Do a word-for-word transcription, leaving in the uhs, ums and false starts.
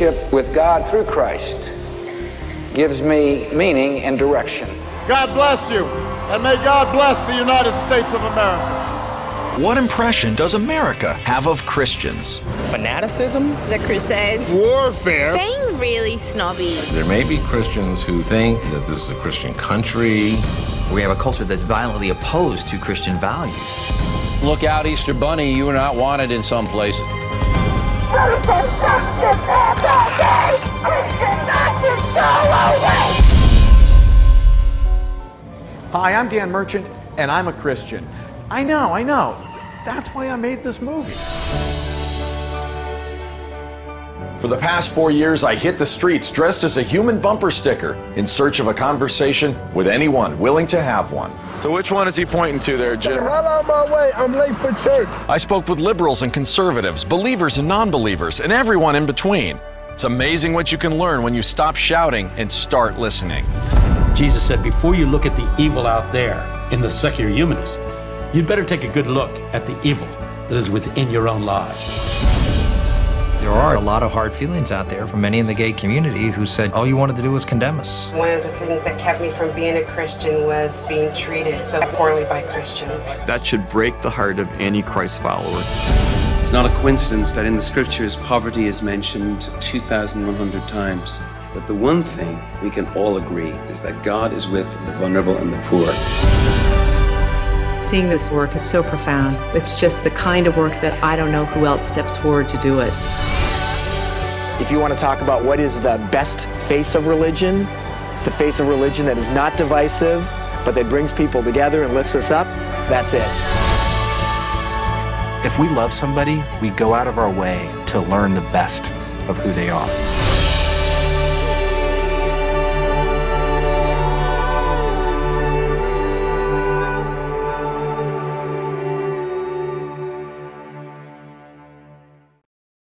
relationship with God through Christ gives me meaning and direction. God bless you, and may God bless the United States of America. What impression does America have of Christians? Fanaticism? The Crusades? Warfare? Being really snobby. There may be Christians who think that this is a Christian country. We have a culture that's violently opposed to Christian values. Look out, Easter Bunny, you are not wanted in some places. Hi, I'm Dan Merchant, and I'm a Christian. I know, I know. That's why I made this movie. For the past four years, I hit the streets dressed as a human bumper sticker in search of a conversation with anyone willing to have one. So which one is he pointing to there, Jim? Get the hell out of my way. I'm late for church. I spoke with liberals and conservatives, believers and non-believers, and everyone in between. It's amazing what you can learn when you stop shouting and start listening. Jesus said, before you look at the evil out there in the secular humanist, you'd better take a good look at the evil that is within your own lives. There are a lot of hard feelings out there from many in the gay community who said all you wanted to do was condemn us. One of the things that kept me from being a Christian was being treated so poorly by Christians. That should break the heart of any Christ follower. It's not a coincidence that in the scriptures poverty is mentioned two thousand one hundred times. But the one thing we can all agree is that God is with the vulnerable and the poor. Seeing this work is so profound. It's just the kind of work that I don't know who else steps forward to do it. If you want to talk about what is the best face of religion, the face of religion that is not divisive, but that brings people together and lifts us up, that's it. If we love somebody, we go out of our way to learn the best of who they are.